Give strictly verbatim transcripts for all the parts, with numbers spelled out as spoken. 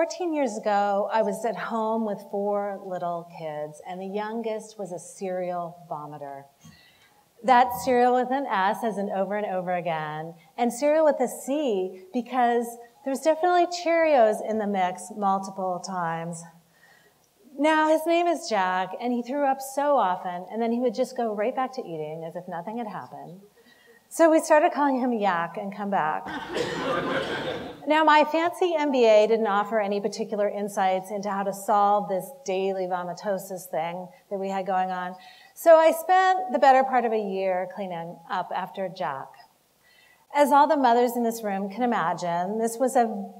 fourteen years ago, I was at home with four little kids, and the youngest was a serial vomiter. That's serial with an S, as in over and over again, and serial with a C, because there's definitely Cheerios in the mix multiple times. Now, his name is Jack, and he threw up so often, and then he would just go right back to eating as if nothing had happened. So we started calling him Yak and Come Back. Now, my fancy M B A didn't offer any particular insights into how to solve this daily vomitosis thing that we had going on. So I spent the better part of a year cleaning up after Jack. As all the mothers in this room can imagine, this was a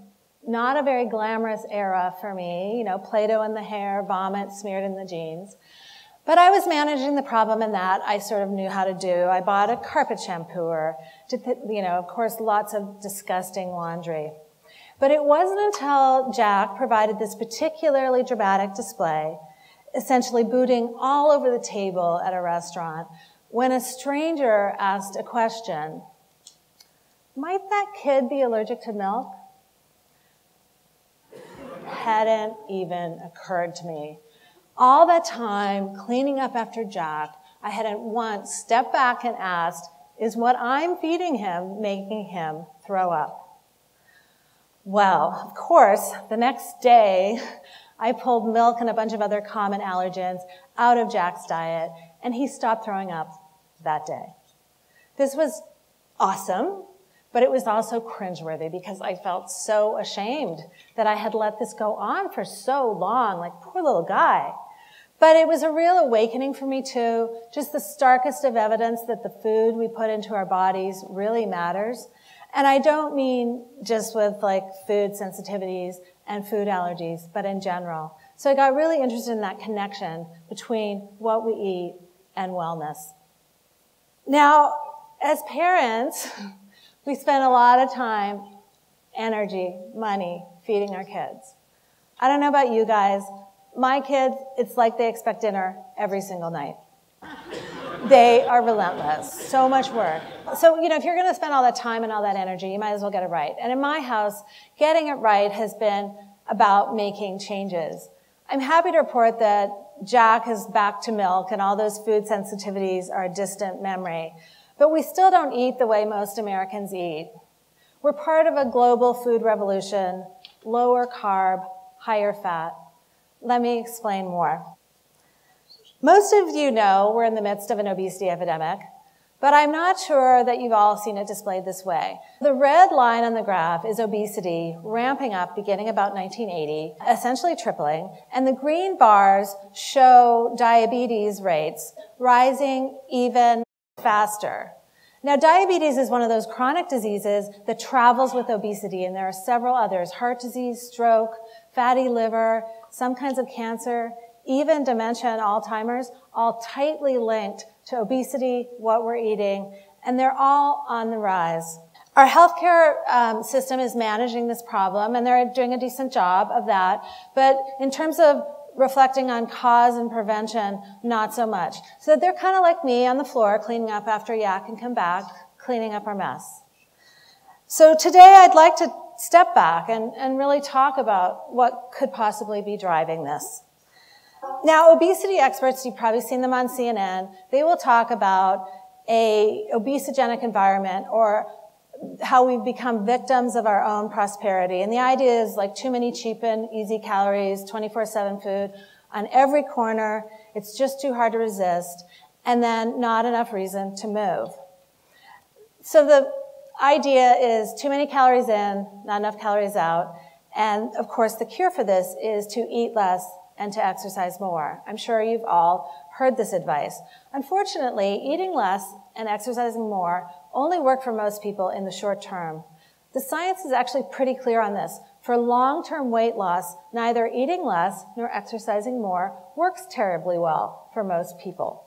not a very glamorous era for me, you know, Play-Doh in the hair, vomit smeared in the jeans. But I was managing the problem, and that I sort of knew how to do. I bought a carpet shampooer, did the, you know, of course, lots of disgusting laundry. But it wasn't until Jack provided this particularly dramatic display, essentially booting all over the table at a restaurant, when a stranger asked a question, "Might that kid be allergic to milk?" Hadn't even occurred to me. All that time, cleaning up after Jack, I hadn't once stepped back and asked, is what I'm feeding him making him throw up? Well, of course, the next day, I pulled milk and a bunch of other common allergens out of Jack's diet, and he stopped throwing up that day. This was awesome, but it was also cringeworthy because I felt so ashamed that I had let this go on for so long, like, poor little guy. But it was a real awakening for me too, just the starkest of evidence that the food we put into our bodies really matters. And I don't mean just with like food sensitivities and food allergies, but in general. So I got really interested in that connection between what we eat and wellness. Now, as parents, we spend a lot of time, energy, money, feeding our kids. I don't know about you guys, my kids, it's like they expect dinner every single night. They are relentless, so much work. So, you know, if you're gonna spend all that time and all that energy, you might as well get it right. And in my house, getting it right has been about making changes. I'm happy to report that Jack is back to milk and all those food sensitivities are a distant memory. But we still don't eat the way most Americans eat. We're part of a global food revolution, lower carb, higher fat. Let me explain more. Most of you know we're in the midst of an obesity epidemic, but I'm not sure that you've all seen it displayed this way. The red line on the graph is obesity ramping up beginning about nineteen eighty, essentially tripling, and the green bars show diabetes rates rising even faster. Now, diabetes is one of those chronic diseases that travels with obesity, and there are several others, heart disease, stroke, fatty liver, some kinds of cancer, even dementia and Alzheimer's, all tightly linked to obesity, what we're eating, and they're all on the rise. Our healthcare um, system is managing this problem, and they're doing a decent job of that, but in terms of reflecting on cause and prevention, not so much. So they're kind of like me on the floor, cleaning up after Yak and Come Back, cleaning up our mess. So today I'd like to step back and, and really talk about what could possibly be driving this. Now, obesity experts, you've probably seen them on C N N, they will talk about a obesogenic environment or how we've become victims of our own prosperity. And the idea is like too many cheap and easy calories, twenty-four seven food on every corner. It's just too hard to resist. And then not enough reason to move. So the idea is too many calories in, not enough calories out. And of course, the cure for this is to eat less and to exercise more. I'm sure you've all heard this advice. Unfortunately, eating less and exercising more only work for most people in the short term. The science is actually pretty clear on this. For long-term weight loss, neither eating less nor exercising more works terribly well for most people.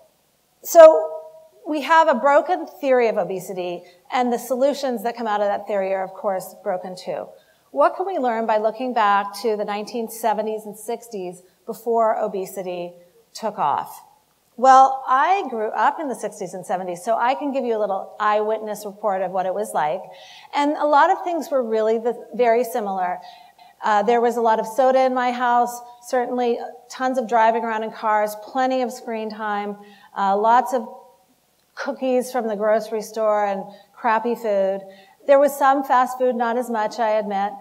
So we have a broken theory of obesity, and the solutions that come out of that theory are, of course, broken too. What can we learn by looking back to the nineteen seventies and sixties before obesity took off? Well, I grew up in the sixties and seventies, so I can give you a little eyewitness report of what it was like. And a lot of things were really the, very similar. Uh, there was a lot of soda in my house, certainly tons of driving around in cars, plenty of screen time, uh, lots of cookies from the grocery store and crappy food. There was some fast food, not as much, I admit.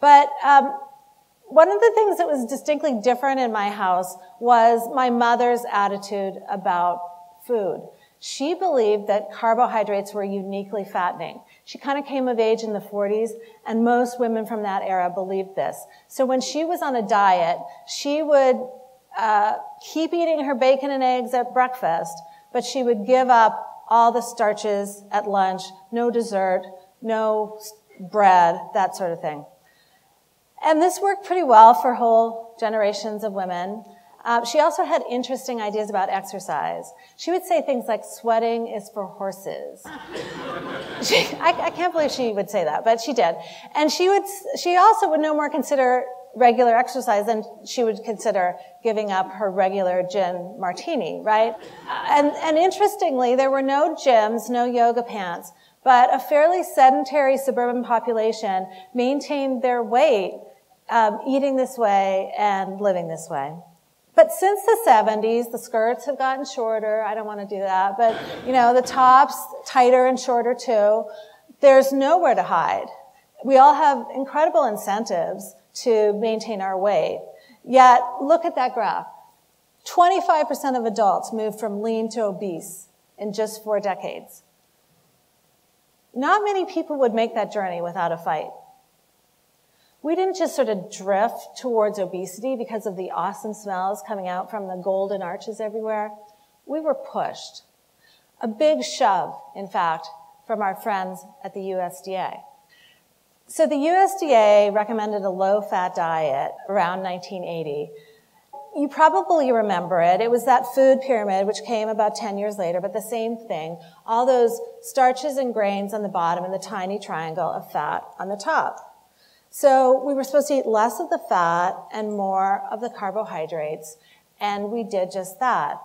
But um, one of the things that was distinctly different in my house was my mother's attitude about food. She believed that carbohydrates were uniquely fattening. She kind of came of age in the forties, and most women from that era believed this. So when she was on a diet, she would uh, keep eating her bacon and eggs at breakfast, but she would give up all the starches at lunch, no dessert, no bread, that sort of thing. And this worked pretty well for whole generations of women. Uh, she also had interesting ideas about exercise. She would say things like, sweating is for horses. she, I, I can't believe she would say that, but she did. And she, would, she also would no more consider regular exercise than she would consider giving up her regular gin martini, right? And, and interestingly, there were no gyms, no yoga pants, but a fairly sedentary suburban population maintained their weight um, eating this way and living this way. But since the seventies, the skirts have gotten shorter. I don't want to do that. But, you know, the tops, tighter and shorter, too. There's nowhere to hide. We all have incredible incentives to maintain our weight. Yet, look at that graph. twenty-five percent of adults moved from lean to obese in just four decades. Not many people would make that journey without a fight. We didn't just sort of drift towards obesity because of the awesome smells coming out from the golden arches everywhere. We were pushed. A big shove, in fact, from our friends at the U S D A. So the U S D A recommended a low-fat diet around nineteen eighty. You probably remember it. It was that food pyramid, which came about ten years later, but the same thing. All those starches and grains on the bottom and the tiny triangle of fat on the top. So we were supposed to eat less of the fat and more of the carbohydrates, and we did just that.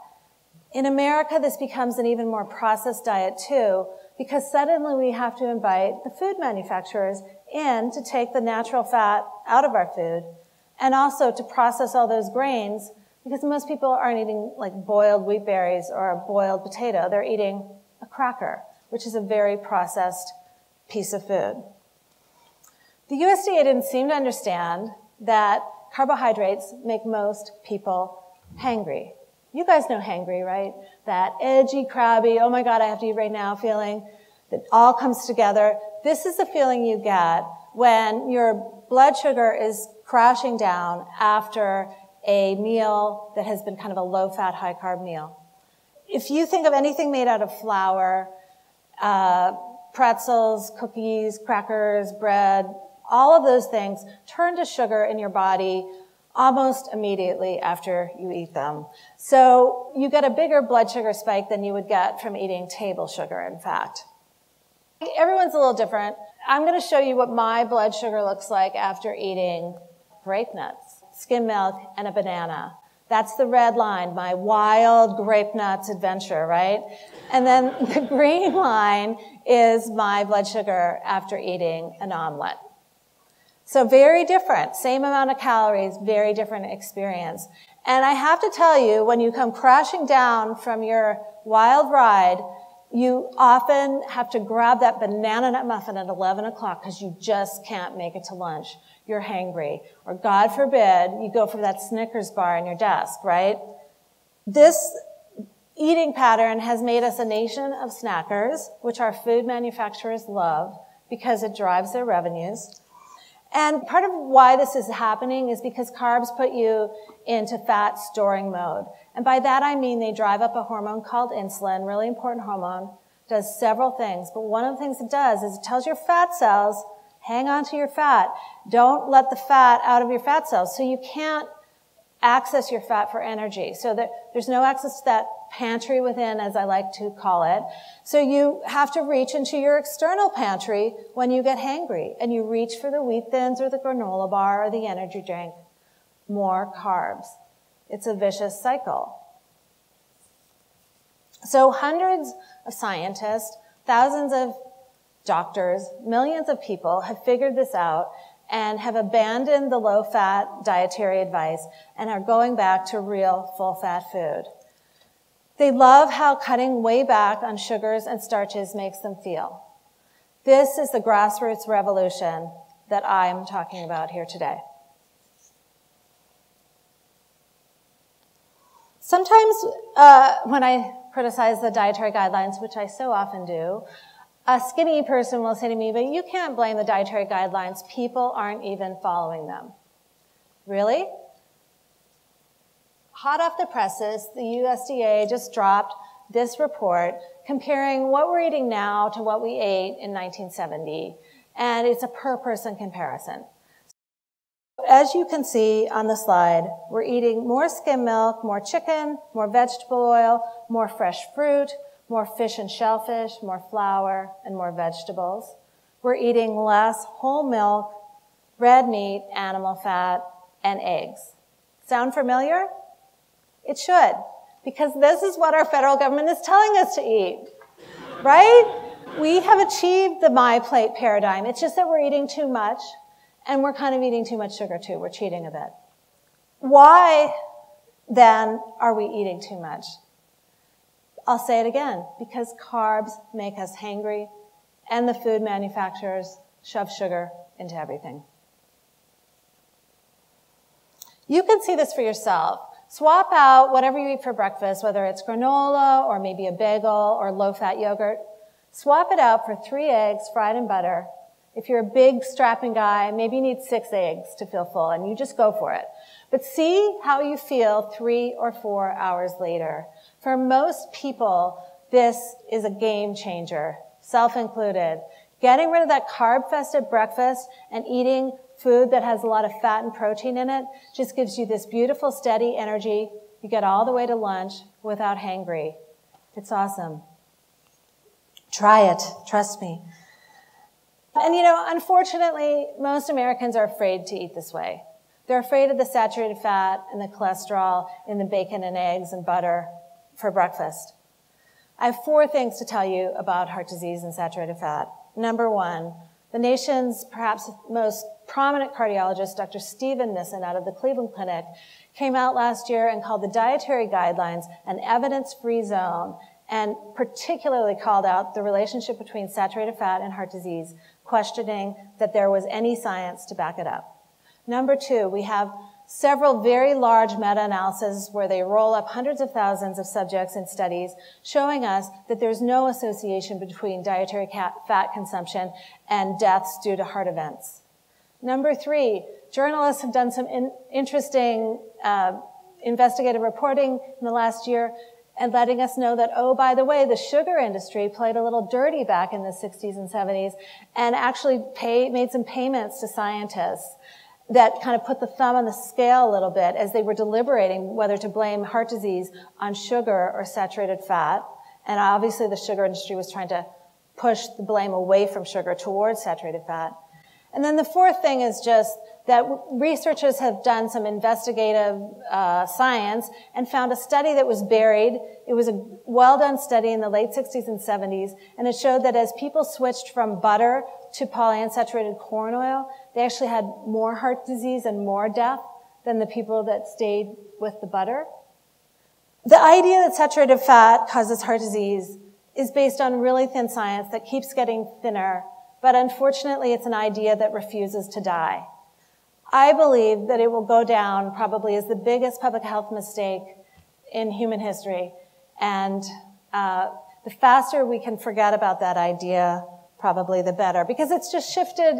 In America, this becomes an even more processed diet, too, because suddenly we have to invite the food manufacturers in to take the natural fat out of our food and also to process all those grains, because most people aren't eating, like, boiled wheat berries or a boiled potato. They're eating a cracker, which is a very processed piece of food. The U S D A didn't seem to understand that carbohydrates make most people hangry. You guys know hangry, right? That edgy, crabby, oh my God, I have to eat right now feeling that all comes together. This is the feeling you get when your blood sugar is crashing down after a meal that has been kind of a low-fat, high-carb meal. If you think of anything made out of flour, uh, pretzels, cookies, crackers, bread, all of those things turn to sugar in your body almost immediately after you eat them. So you get a bigger blood sugar spike than you would get from eating table sugar, in fact. Everyone's a little different. I'm going to show you what my blood sugar looks like after eating grape nuts, skim milk, and a banana. That's the red line, my wild grape nuts adventure, right? And then the green line is my blood sugar after eating an omelet. So very different, same amount of calories, very different experience. And I have to tell you, when you come crashing down from your wild ride, you often have to grab that banana nut muffin at eleven o'clock because you just can't make it to lunch. You're hangry. Or God forbid, you go for that Snickers bar on your desk, right? This eating pattern has made us a nation of snackers, which our food manufacturers love because it drives their revenues. And part of why this is happening is because carbs put you into fat storing mode. And by that I mean they drive up a hormone called insulin, really important hormone, does several things. But one of the things it does is it tells your fat cells, hang on to your fat. Don't let the fat out of your fat cells. So you can't access your fat for energy. So that there's no access to that pantry within, as I like to call it. So you have to reach into your external pantry when you get hangry, and you reach for the Wheat Thins or the granola bar or the energy drink. More carbs. It's a vicious cycle. So hundreds of scientists, thousands of doctors, millions of people have figured this out, and have abandoned the low-fat dietary advice and are going back to real full-fat food. They love how cutting way back on sugars and starches makes them feel. This is the grassroots revolution that I'm talking about here today. Sometimes uh, when I criticize the dietary guidelines, which I so often do, a skinny person will say to me, but you can't blame the dietary guidelines. People aren't even following them. Really? Hot off the presses, the U S D A just dropped this report comparing what we're eating now to what we ate in nineteen seventy, and it's a per-person comparison. As you can see on the slide, we're eating more skim milk, more chicken, more vegetable oil, more fresh fruit, more fish and shellfish, more flour, and more vegetables. We're eating less whole milk, red meat, animal fat, and eggs. Sound familiar? It should, because this is what our federal government is telling us to eat, right? We have achieved the MyPlate paradigm. It's just that we're eating too much, and we're kind of eating too much sugar, too. We're cheating a bit. Why, then, are we eating too much? I'll say it again, because carbs make us hangry, and the food manufacturers shove sugar into everything. You can see this for yourself. Swap out whatever you eat for breakfast, whether it's granola or maybe a bagel or low-fat yogurt. Swap it out for three eggs fried in butter. If you're a big, strapping guy, maybe you need six eggs to feel full, and you just go for it. But see how you feel three or four hours later. For most people, this is a game changer, self-included. Getting rid of that carb-fest at breakfast and eating food that has a lot of fat and protein in it just gives you this beautiful, steady energy. You get all the way to lunch without hangry. It's awesome. Try it, trust me. And you know, unfortunately, most Americans are afraid to eat this way. They're afraid of the saturated fat and the cholesterol in the bacon and eggs and butter for breakfast. I have four things to tell you about heart disease and saturated fat. Number one, the nation's perhaps most prominent cardiologist, Doctor Stephen Nissen, out of the Cleveland Clinic, came out last year and called the dietary guidelines an evidence-free zone, and particularly called out the relationship between saturated fat and heart disease, questioning that there was any science to back it up. Number two, we have several very large meta-analyses where they roll up hundreds of thousands of subjects and studies showing us that there's no association between dietary fat consumption and deaths due to heart events. Number three, journalists have done some in interesting uh, investigative reporting in the last year, and letting us know that, oh, by the way, the sugar industry played a little dirty back in the sixties and seventies and actually paid, made some payments to scientists that kind of put the thumb on the scale a little bit as they were deliberating whether to blame heart disease on sugar or saturated fat. And obviously the sugar industry was trying to push the blame away from sugar towards saturated fat. And then the fourth thing is just that researchers have done some investigative uh, science and found a study that was buried. It was a well-done study in the late sixties and seventies, and it showed that as people switched from butter to polyunsaturated corn oil, they actually had more heart disease and more death than the people that stayed with the butter. The idea that saturated fat causes heart disease is based on really thin science that keeps getting thinner, but unfortunately it's an idea that refuses to die. I believe that it will go down probably as the biggest public health mistake in human history. And uh, the faster we can forget about that idea, probably the better, because it's just shifted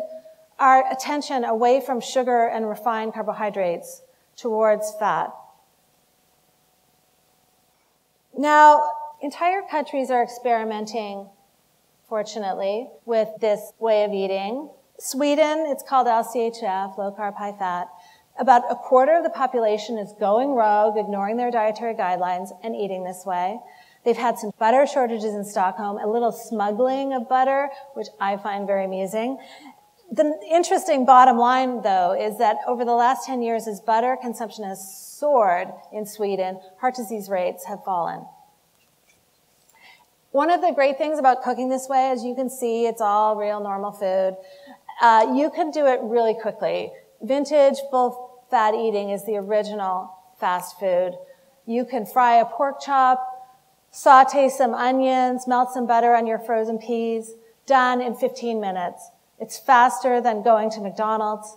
our attention away from sugar and refined carbohydrates towards fat. Now, entire countries are experimenting, fortunately, with this way of eating. Sweden, it's called L C H F, low carb, high fat. About a quarter of the population is going rogue, ignoring their dietary guidelines and eating this way. They've had some butter shortages in Stockholm, a little smuggling of butter, which I find very amusing. The interesting bottom line, though, is that over the last ten years, as butter consumption has soared in Sweden, heart disease rates have fallen. One of the great things about cooking this way, as you can see, it's all real normal food. Uh, you can do it really quickly. Vintage full-fat eating is the original fast food. You can fry a pork chop, saute some onions, melt some butter on your frozen peas, done in fifteen minutes. It's faster than going to McDonald's.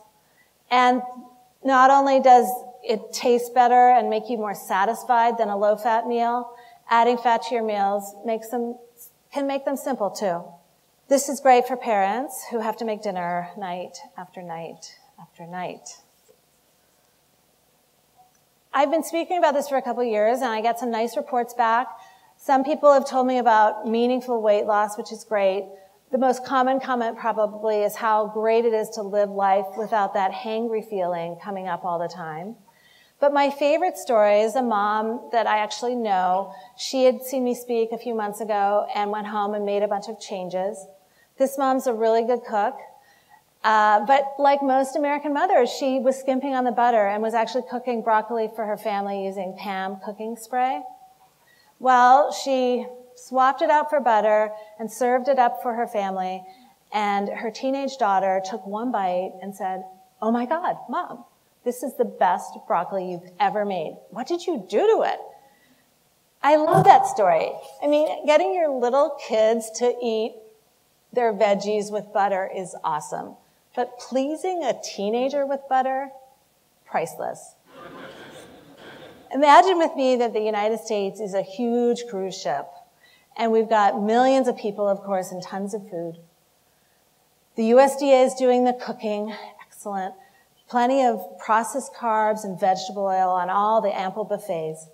And not only does it taste better and make you more satisfied than a low-fat meal, adding fat to your meals makes them, can make them simple too. This is great for parents who have to make dinner night after night after night. I've been speaking about this for a couple years, and I get some nice reports back. Some people have told me about meaningful weight loss, which is great. The most common comment probably is how great it is to live life without that hangry feeling coming up all the time. But my favorite story is a mom that I actually know. She had seen me speak a few months ago and went home and made a bunch of changes. This mom's a really good cook, uh, but like most American mothers, she was skimping on the butter and was actually cooking broccoli for her family using Pam cooking spray. Well, she swapped it out for butter and served it up for her family, and her teenage daughter took one bite and said, "Oh my God, Mom, this is the best broccoli you've ever made. What did you do to it?" I love that story. I mean, getting your little kids to eat their veggies with butter is awesome, but pleasing a teenager with butter, priceless. Imagine with me that the United States is a huge cruise ship, and we've got millions of people, of course, and tons of food. The U S D A is doing the cooking, excellent. Plenty of processed carbs and vegetable oil on all the ample buffets.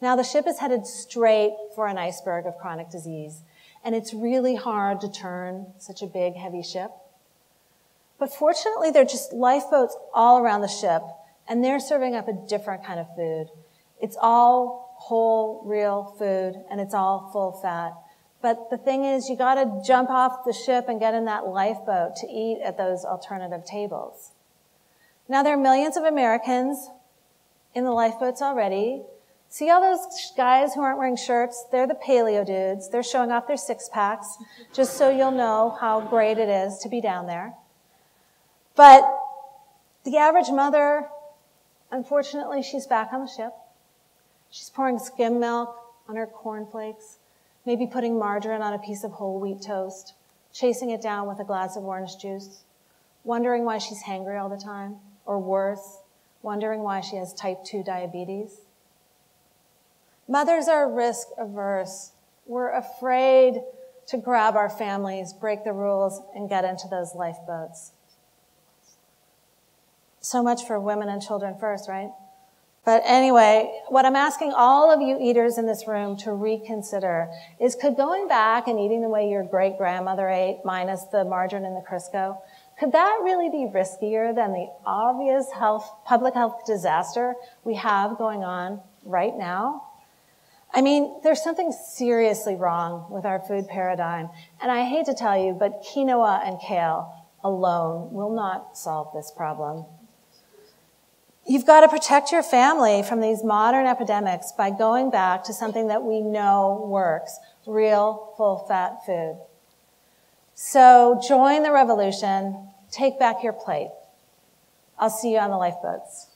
Now the ship is headed straight for an iceberg of chronic disease, and it's really hard to turn such a big, heavy ship. But fortunately, there are just lifeboats all around the ship, and they're serving up a different kind of food. It's all whole, real food, and it's all full fat. But the thing is, you gotta jump off the ship and get in that lifeboat to eat at those alternative tables. Now there are millions of Americans in the lifeboats already. See all those guys who aren't wearing shirts? They're the paleo dudes. They're showing off their six packs, just so you'll know how great it is to be down there. But the average mother, unfortunately, she's back on the ship. She's pouring skim milk on her cornflakes, maybe putting margarine on a piece of whole wheat toast, chasing it down with a glass of orange juice, wondering why she's hangry all the time, or worse, wondering why she has type two diabetes. Mothers are risk averse. We're afraid to grab our families, break the rules, and get into those lifeboats. So much for women and children first, right? But anyway, what I'm asking all of you eaters in this room to reconsider is, could going back and eating the way your great-grandmother ate, minus the margarine and the Crisco, could that really be riskier than the obvious health, public health disaster we have going on right now? I mean, there's something seriously wrong with our food paradigm, and I hate to tell you, but quinoa and kale alone will not solve this problem. You've got to protect your family from these modern epidemics by going back to something that we know works, real, full-fat food. So join the revolution, take back your plate. I'll see you on the lifeboats.